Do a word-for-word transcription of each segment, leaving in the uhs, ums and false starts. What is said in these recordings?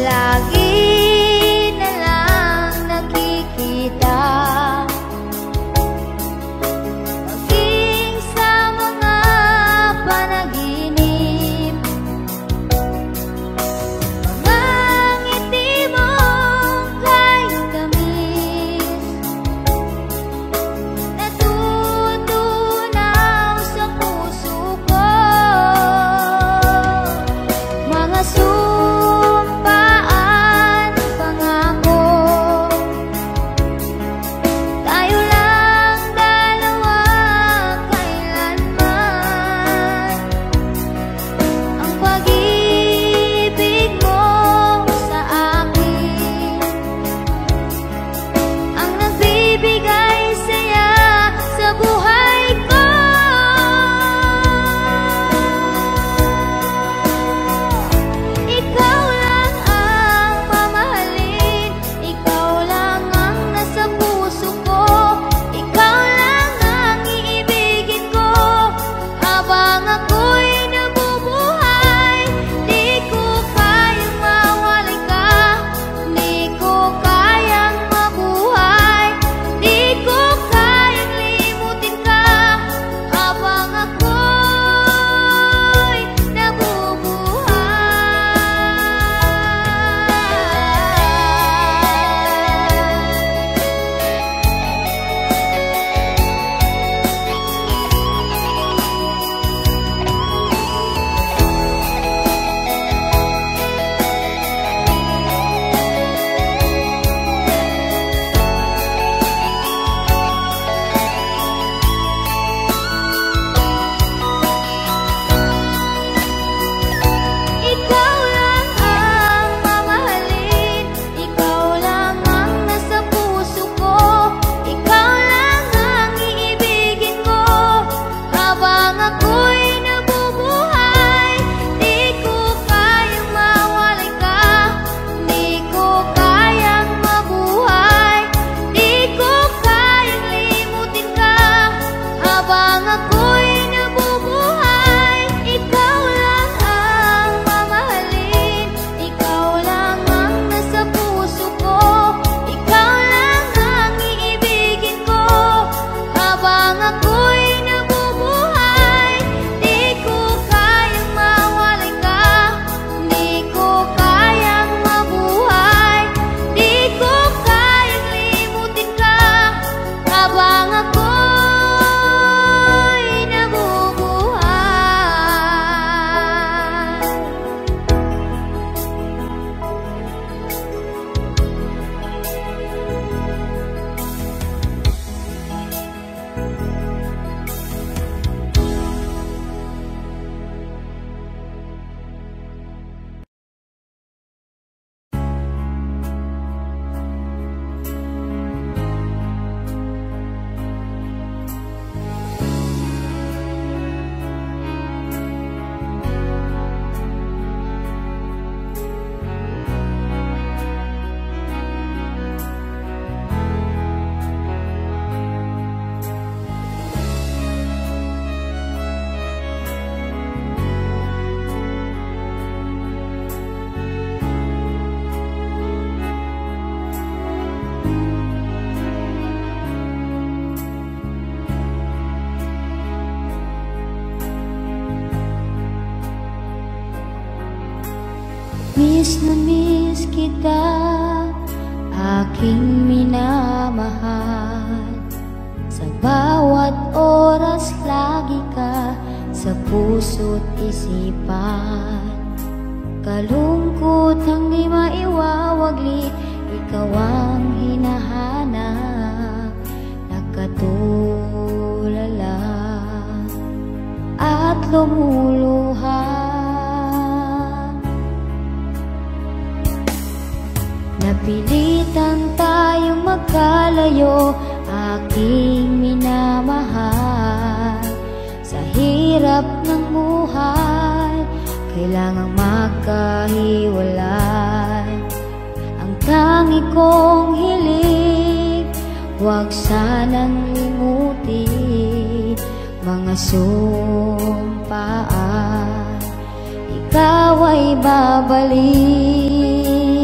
lagi na lang nakikita. Maging sa mga panaginip, mga ngiti mong kahit kamis, natutunaw sa puso ko. Mga miss na miss kita, aking minamahal. Sa bawat oras lagi ka sa puso't isipan. Kalungkot ang di maiwawagli, ikaw ang hinahanap. Nakatulala at lumuluha, napilitan tayong magkalayo, aking minamahal. Sa hirap ng buhay, kailangang magkahiwalay. Ang tangi kong hiling, huwag sanang limutin. Mga sumpaan, ikaw ay babalik.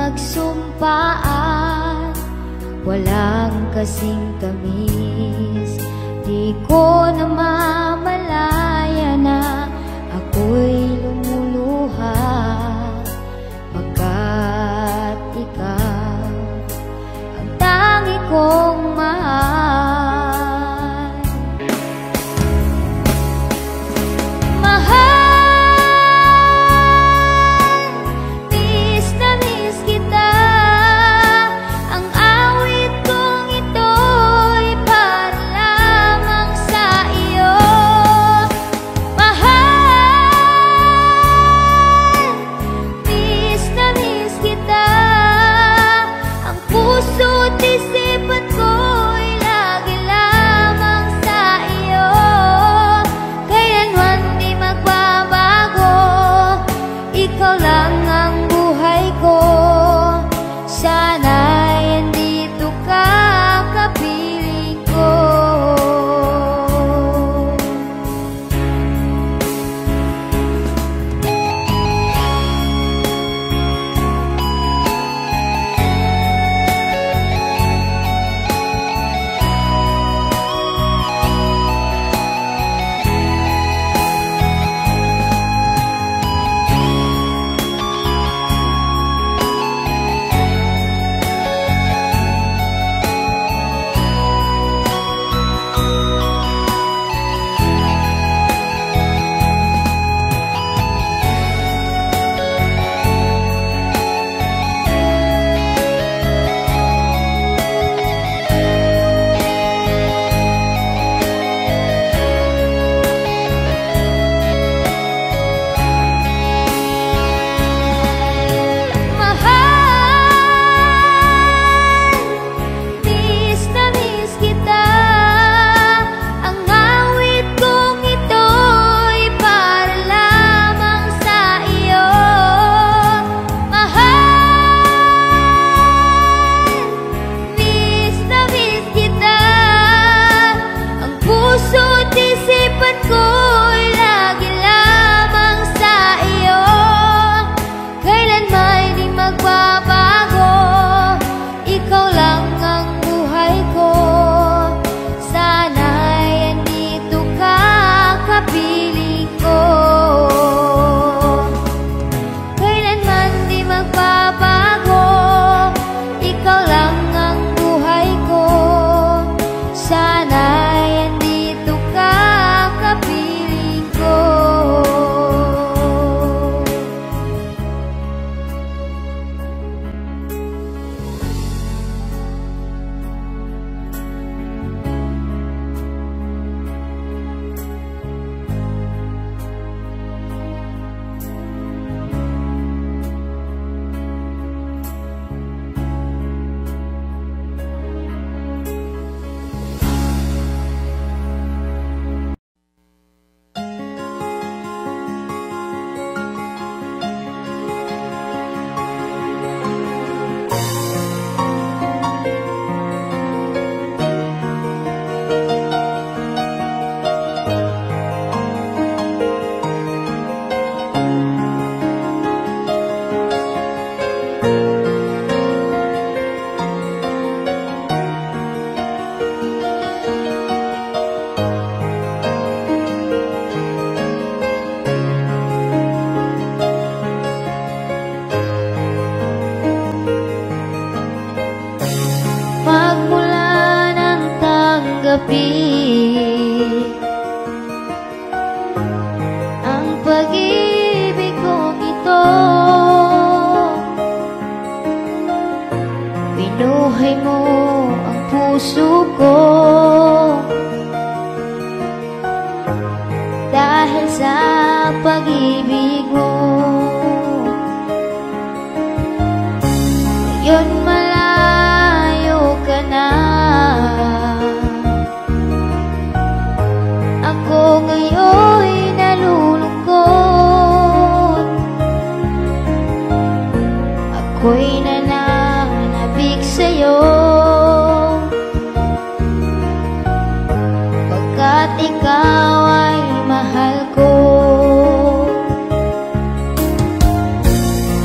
pinagsumpaan, walang kasing tamis. Di ko namamalaya na ako'y lumuluha, pagkat ikaw ang tangi kong mahal. Mahal.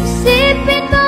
Isipin mo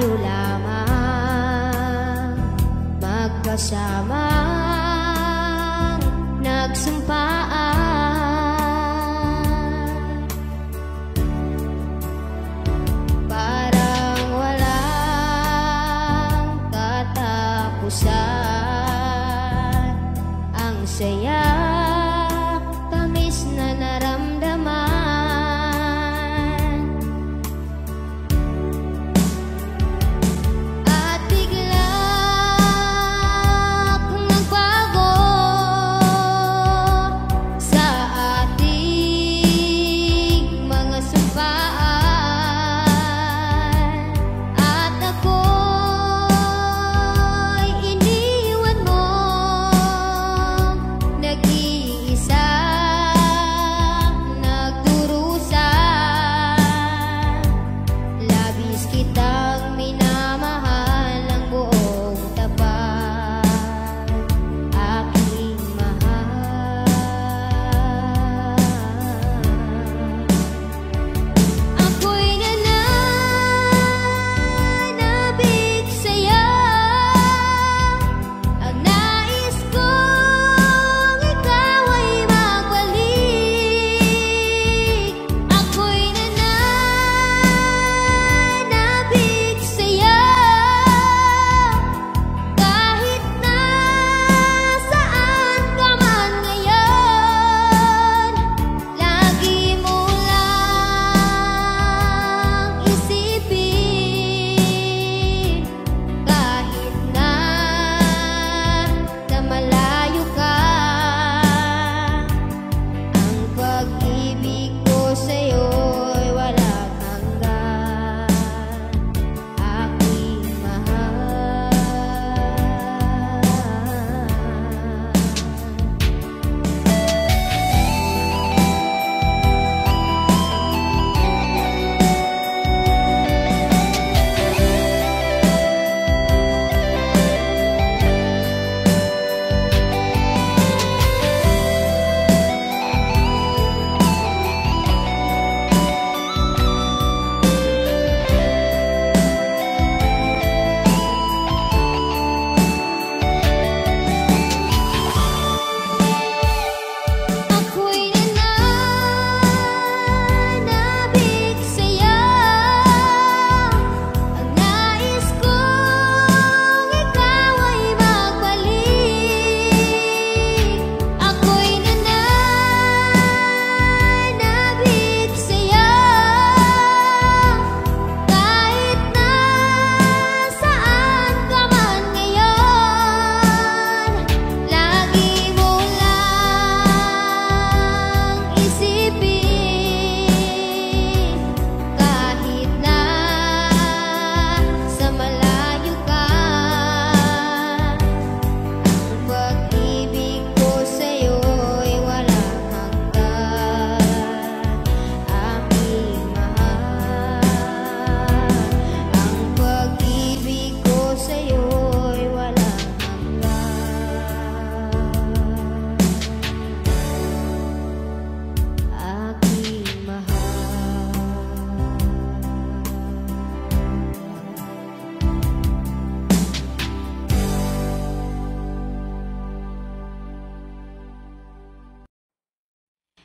Terlalu lama magkasama, nagsumpaan, parang walang katapusan. Ang saya, tamis na naramdaman.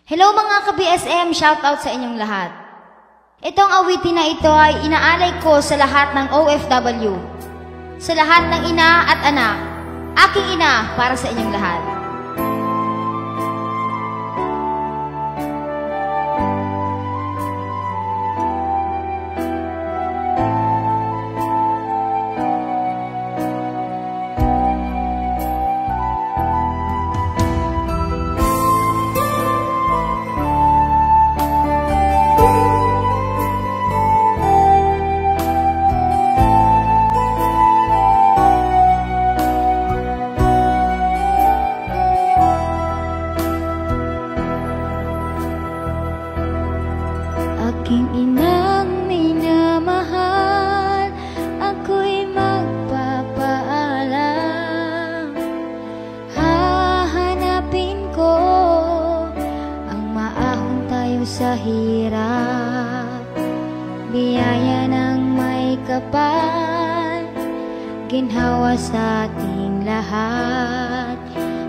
Hello mga ka-B S M, shoutout sa inyong lahat. Itong awitin na ito ay inaalay ko sa lahat ng O F W, sa lahat ng ina at anak, aking ina para sa inyong lahat. ginhawa sa ating lahat,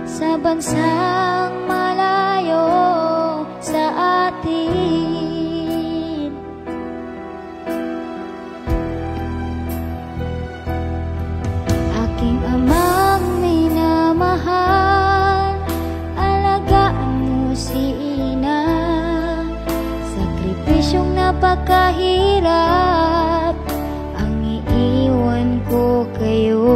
sa bansang malayo sa atin. Aking amang minamahal, alagaan mo si ina, sakripisyong napakahirap ang iiwan ko kayo.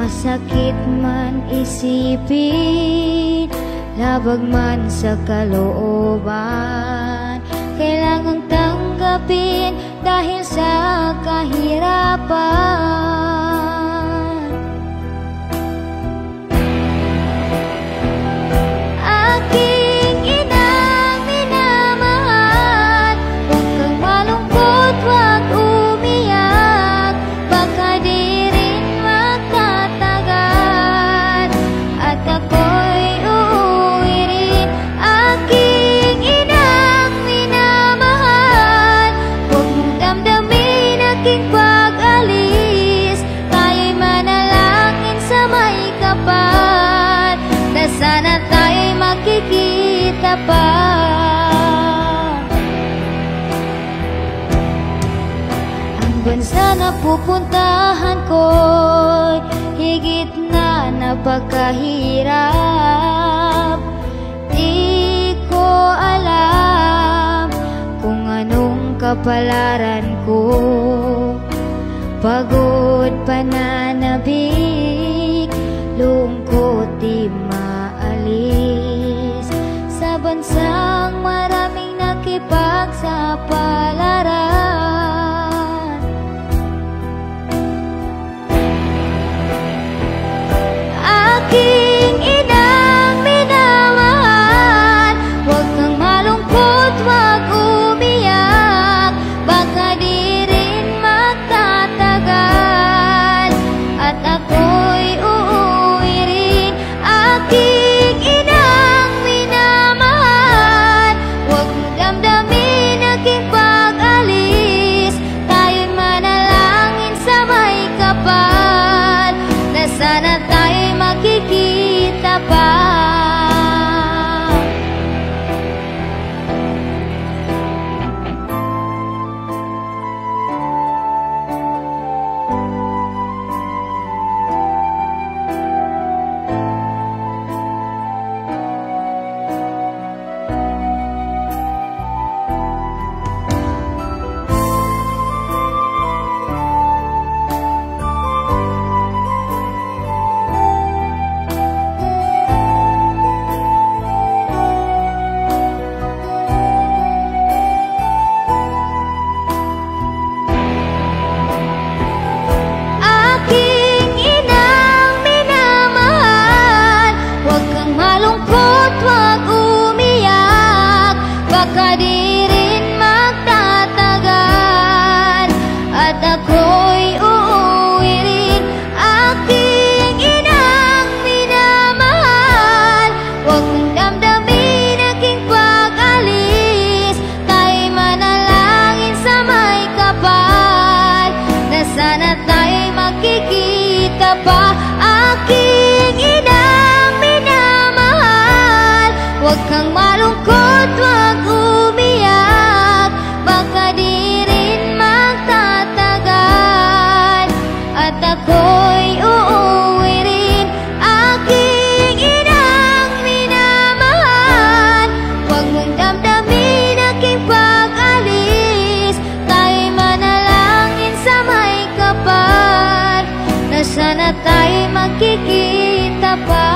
Masakit man isipin, labag man sa kalooban, kailangang tanggapin dahil sa kahirapan. Aking inang minamahal, huwag kang malungkot, huwag umiyak, baka di rin magtatagal at ako. Sana tayo'y makikita pa. Ang bansa na pupuntahan ko'y higit na napakahirap. Di ko alam kung anong kapalaran ko. Pagod, pananabik, lungkot di sa bansang maraming nakipagsapalaran. Aking inang minamahal, huwag kang malungkot, huwag umiyak, baka di rin magtatagal at ako'y uuwi rin. Aking sana tayo'y makikita pa. Aking inang minamahal, huwag kang malungkot, huwag umiyak, baka di rin magtatagal at ako'y uuwi rin. Aking inang minamahal, huwag mong damdamin aking pag-alis, tayo'y manalangin sa may kapal na sana tayo'y makikita pa.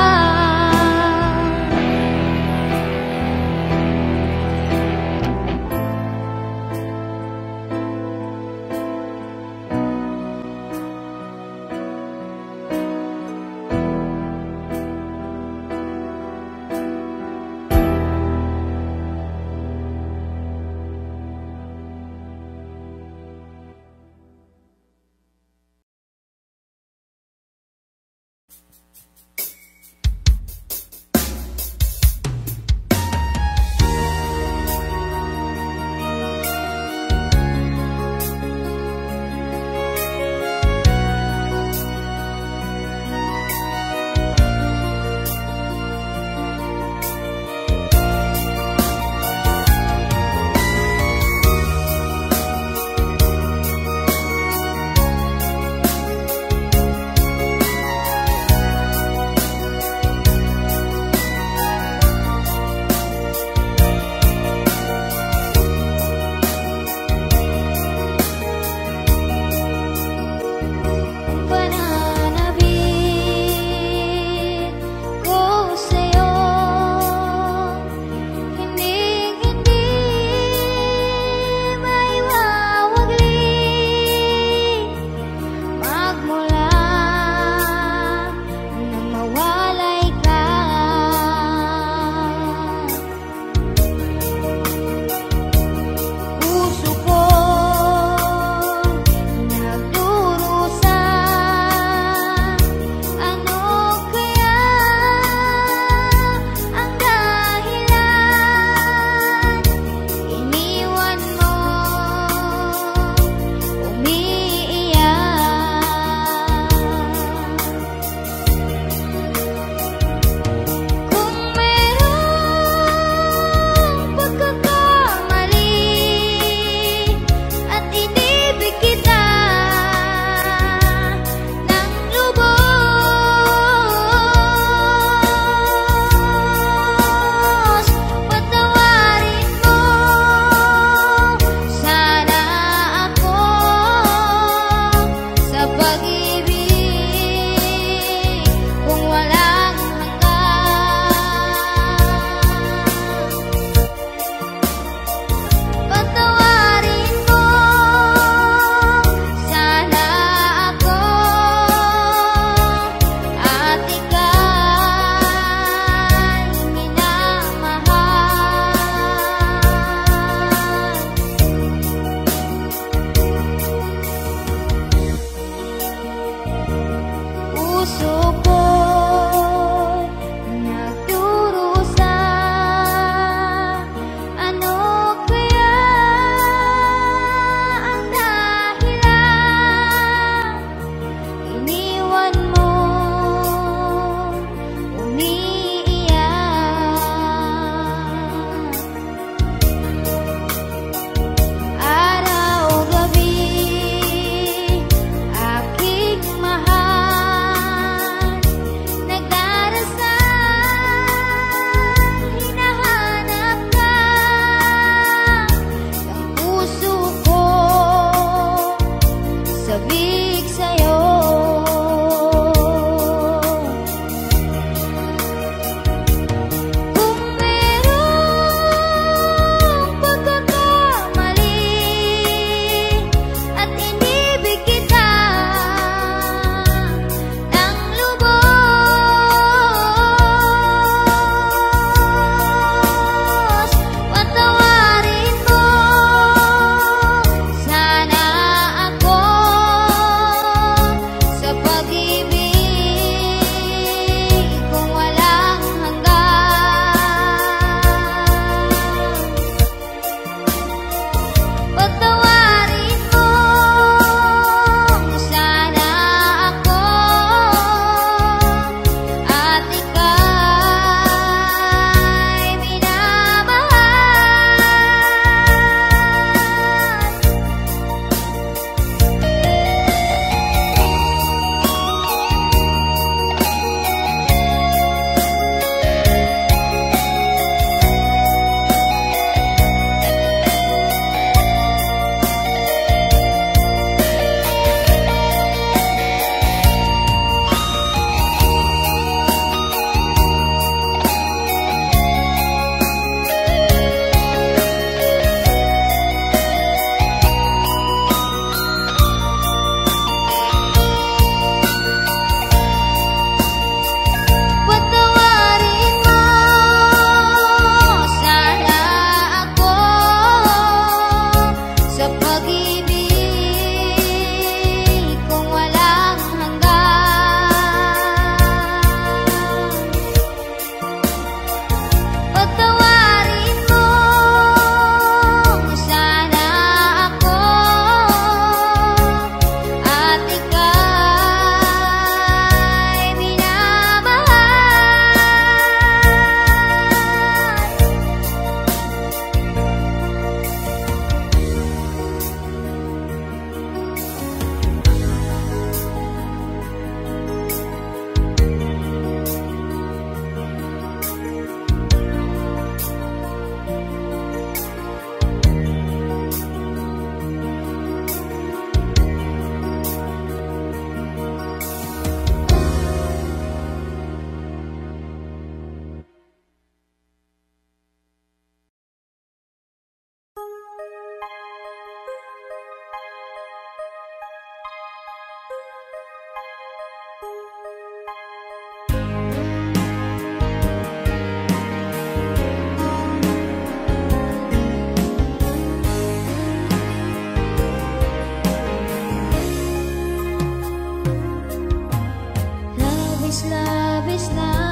Labis na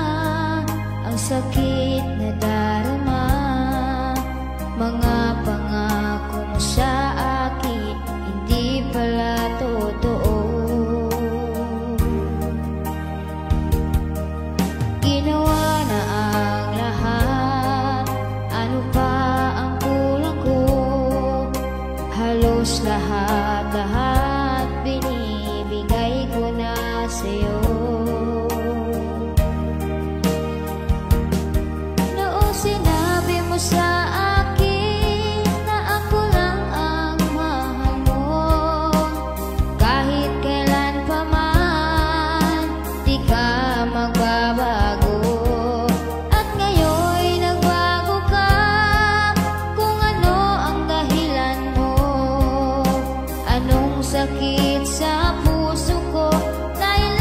ang sakit na darama, mga pangako mo sa akin hindi pala totoo. Ginawa na ang lahat, ano pa ang kulang ko? Halos lahat-lahat binibigay ko na sa'yo. Sakit sa puso ko dahil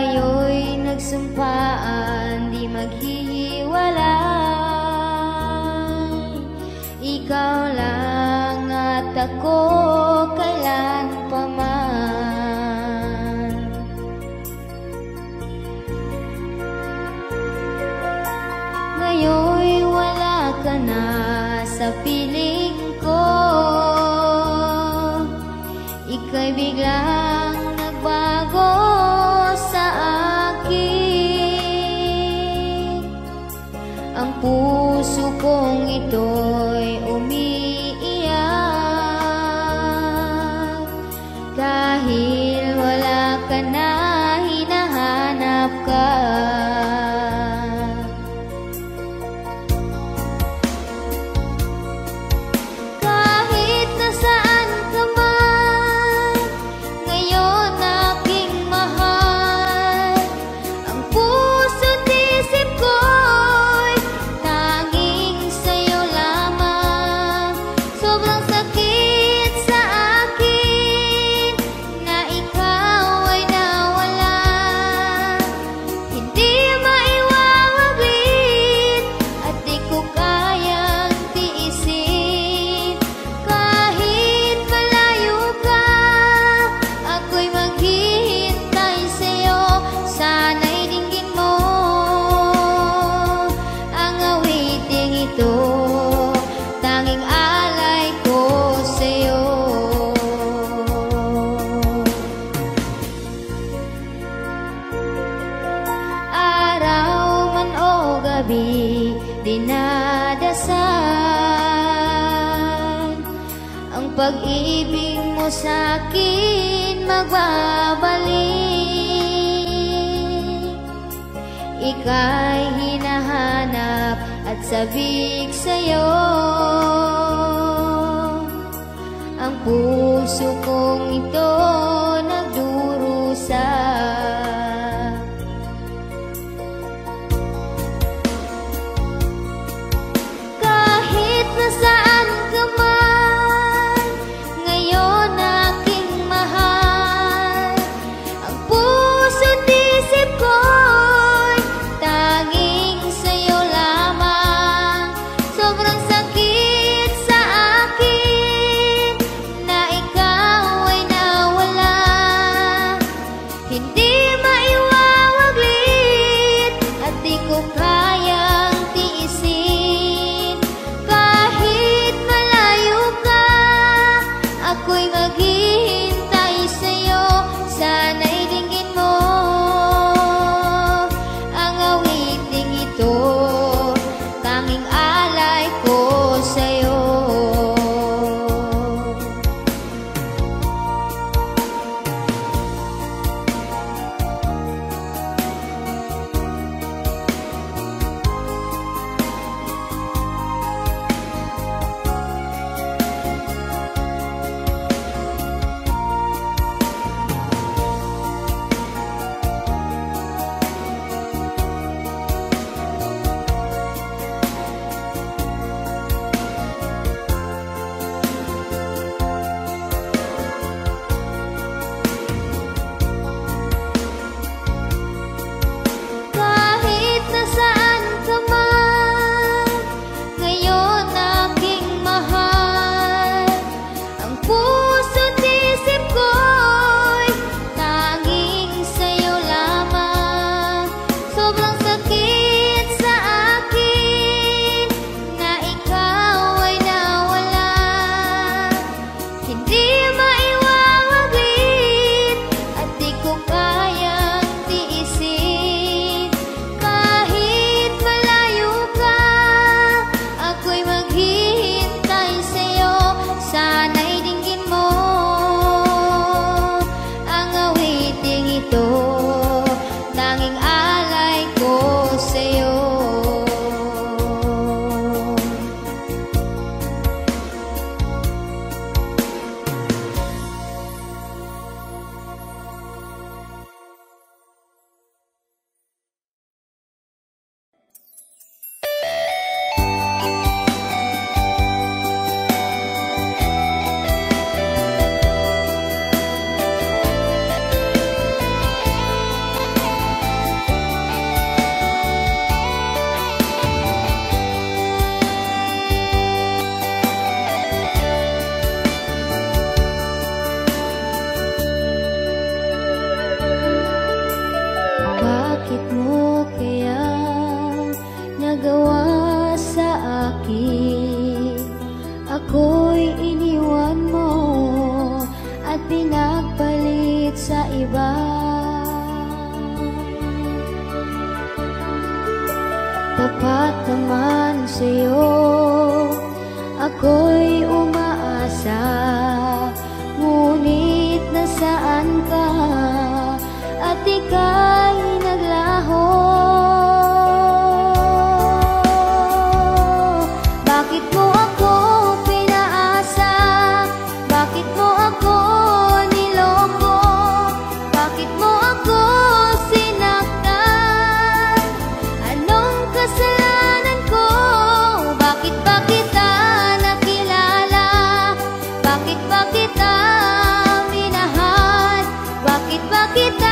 tayo'y nagsumpaan di maghihiwalay. Ikaw lang at ako kailanpaman. Ngayon'y wala ka na sa piling ko. Ika'y biglang nagbago sa akin. Ang puso kong ito'y umiiyak dahil wala ka na, hinahanap ka. Dinadasal ang pag-ibig mo sa'kin, magbabalik. Ika'y hinahanap at sabik sa'yo. Ang puso kong ito nagdurusa. Saan ka man, ngayon aking mahal. Ang puso't isip ko'y tanging sa'yo lamang. Sobrang sakit sa akin na ikaw ay nawala. Hindi sakitmu kaya nyagawa sa akin. Ako'y iniwan mo at pinagpalit sa iba. Tapat naman sa'yo ako'y umaasa, ngunit nasaan ka at ika'y naglaho? Bakit mo ako pinaasa? Bakit mo ako niloko? Bakit mo ako sinaktan? Anong kasalanan ko? Bakit ba kita nakilala? Bakit ba kita minahal? Bakit ba kita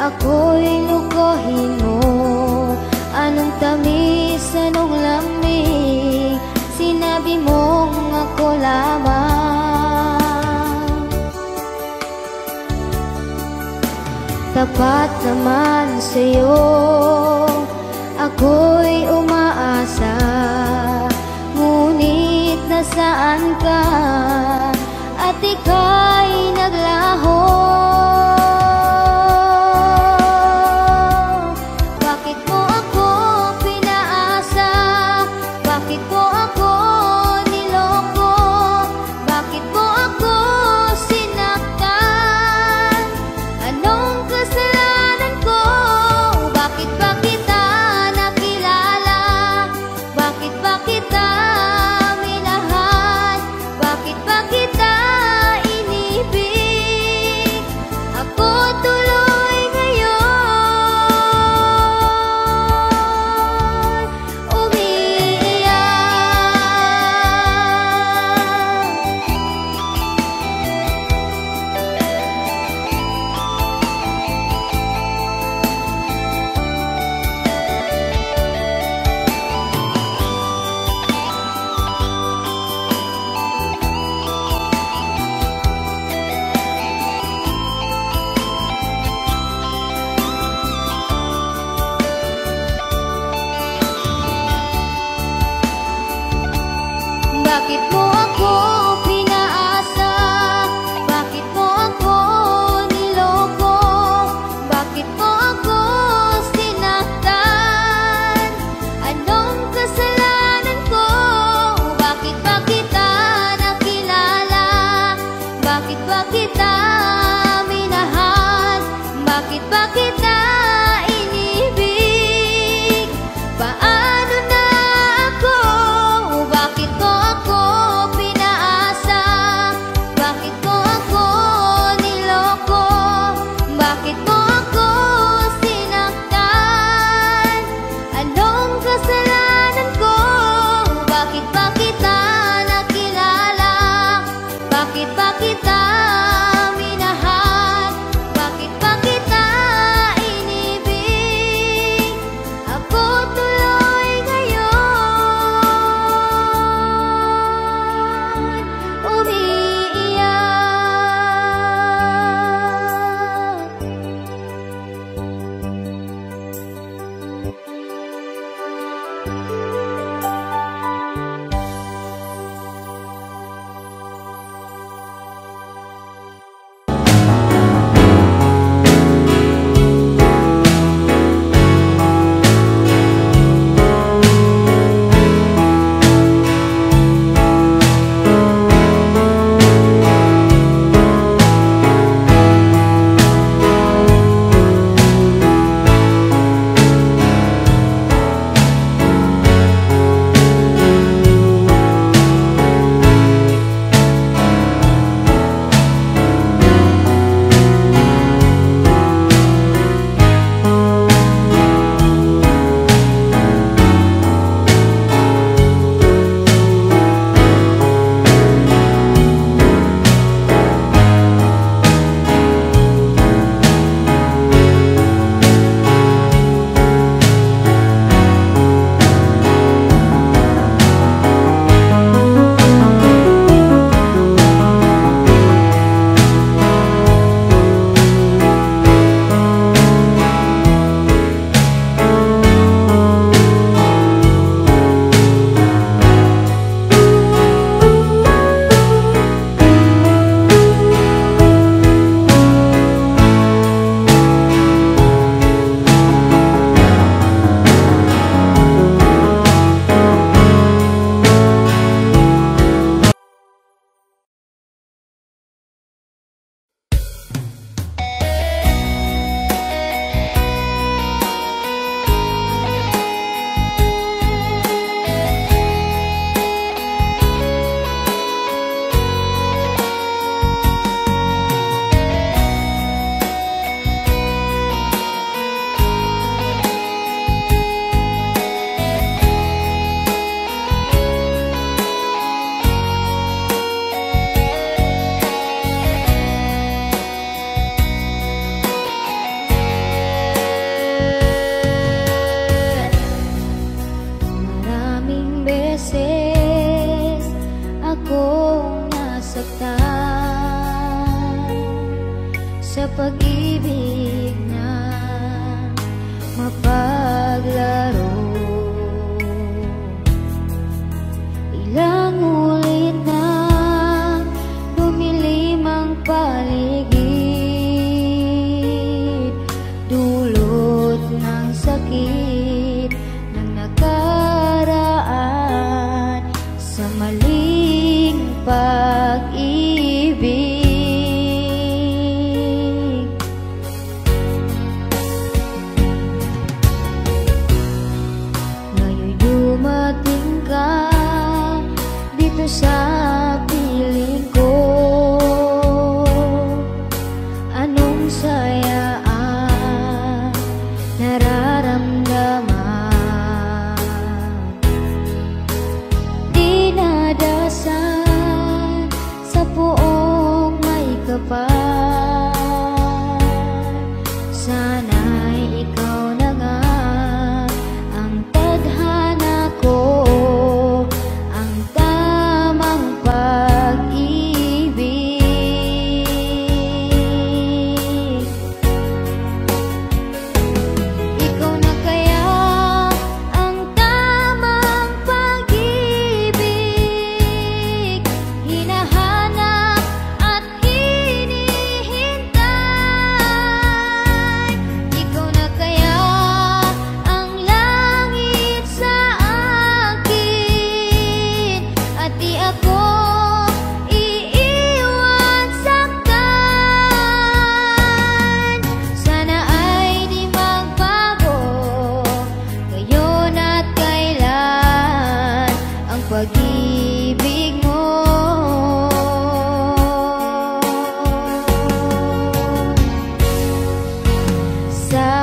ako'y lukohin mo? Anong tamis, anong lamig? Sinabi mong ako lamang. Tapat naman sa'yo ako'y umaasa, ngunit nasaan ka at ika'y naglaho? Bakit mo ako pinaasa? Bakit mo ako niloko? Bakit mo ako sinaktan? Anong kasalanan ko? Bakit ba kita nakilala? Bakit ba kita minahal? Bakit ba kita inibig? Paano na ako? Bakit mo ako pinaasa? Bakit mo ako niloko? Bakit mo ako sinaktan? Anong kasalanan ko? Bakit ba kita nakilala? Bakit ba kita minahal? Bakit ba kita inibig? Ako tuloy ngayon umiiyak. sa pag-ibig na mapaglaro. Ilang ulit na dumilim ang paligid, dulot ng sakit ng nakaraan sa maling pag-ibig. Sa piling ko, anong saya ang nararamdaman? Dinadasan sa puong may kapal. Sana'y ikaw na nga ang tadhana ko, pag-ibig mo. Sa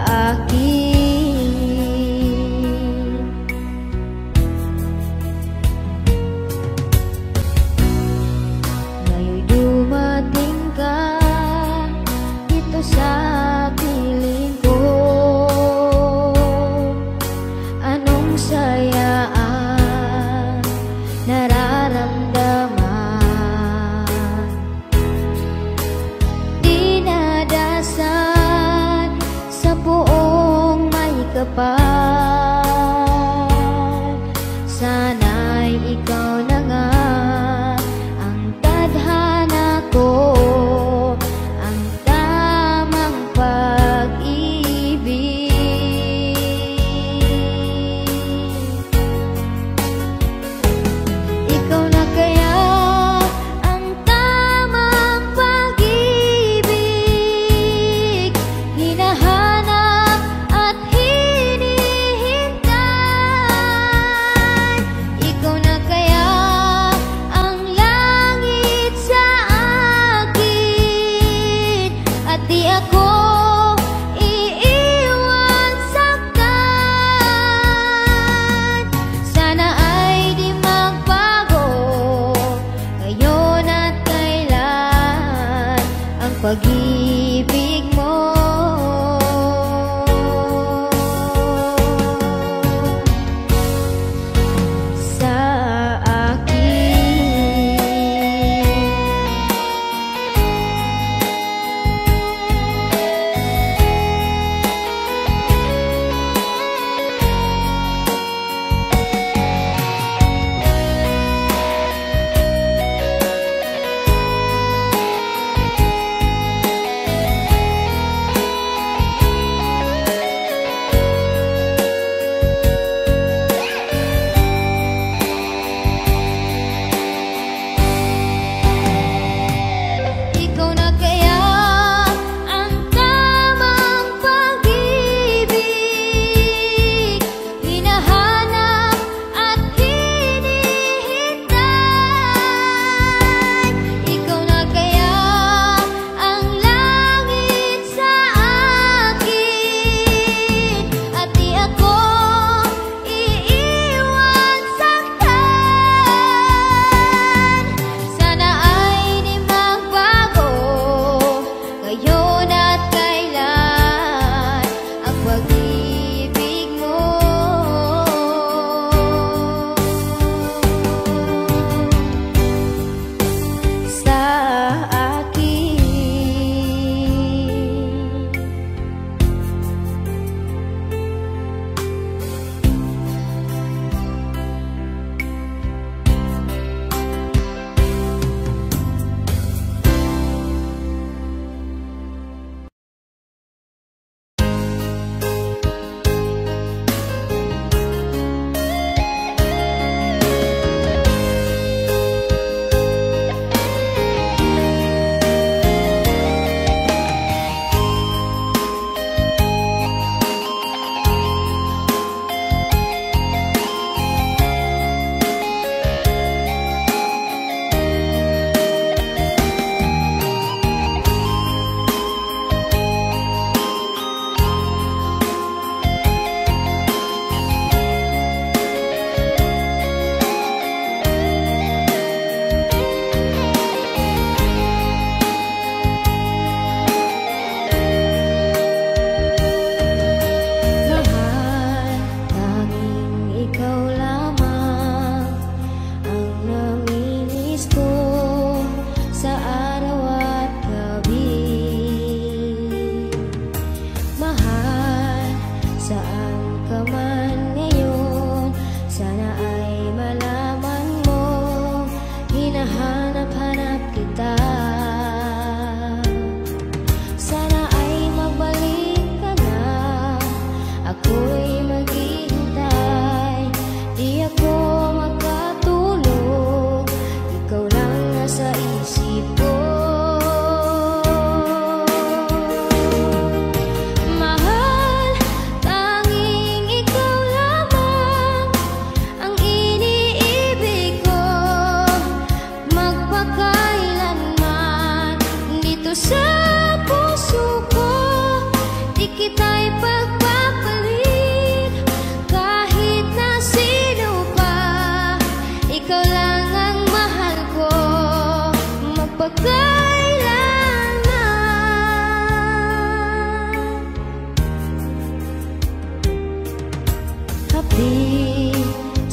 akin ngayon dumating ka dito sa piling ko, anong saya nararamdaman? Dinadasan sa puong may kapal. Sana'y ikaw na nga ang tadhana ko, ang tamang pag-ibig. Pag-ibig mo, sa akin.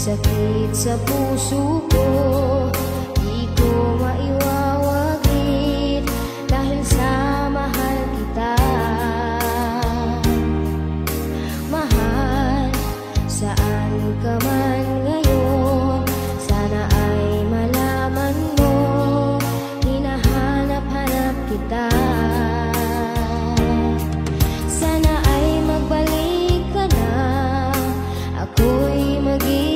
Sakit sa puso ko, di ko maiwawagin dahil sa mahal kita. Mahal, saan ka man ngayon, sana ay malaman mo, hinahanap-hanap kita. Sana ay magbalik ka na, ako'y maging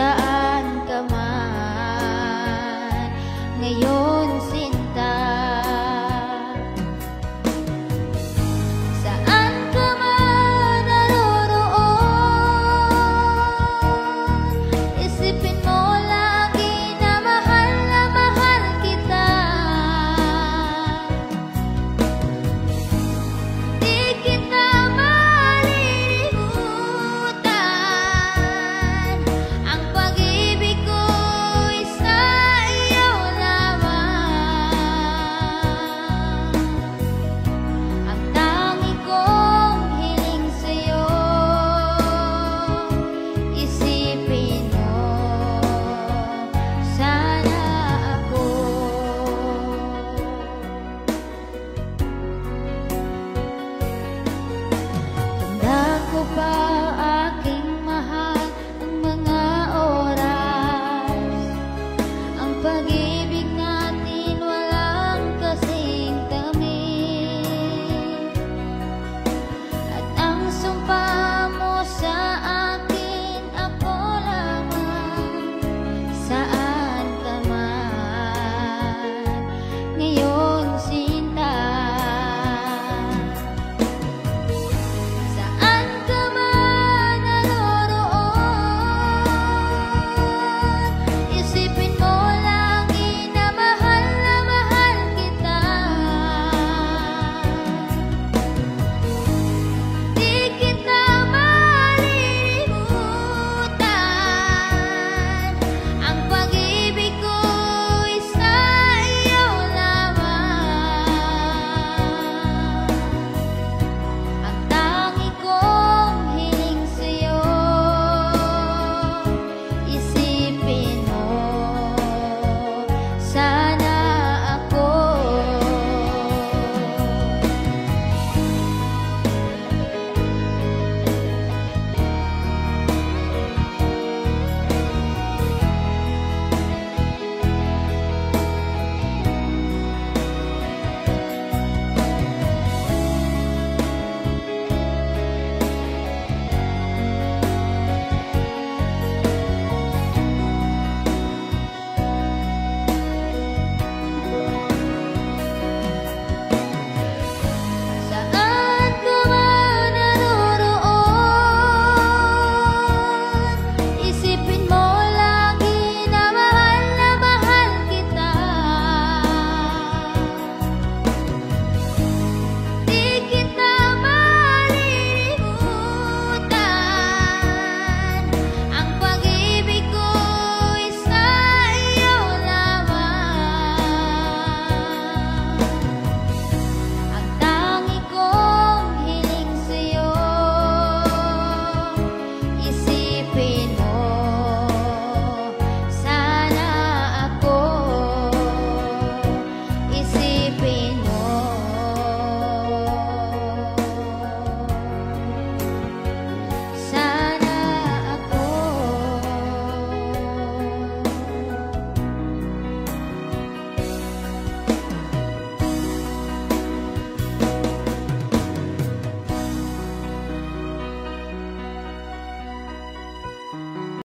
saan ka man ngayon.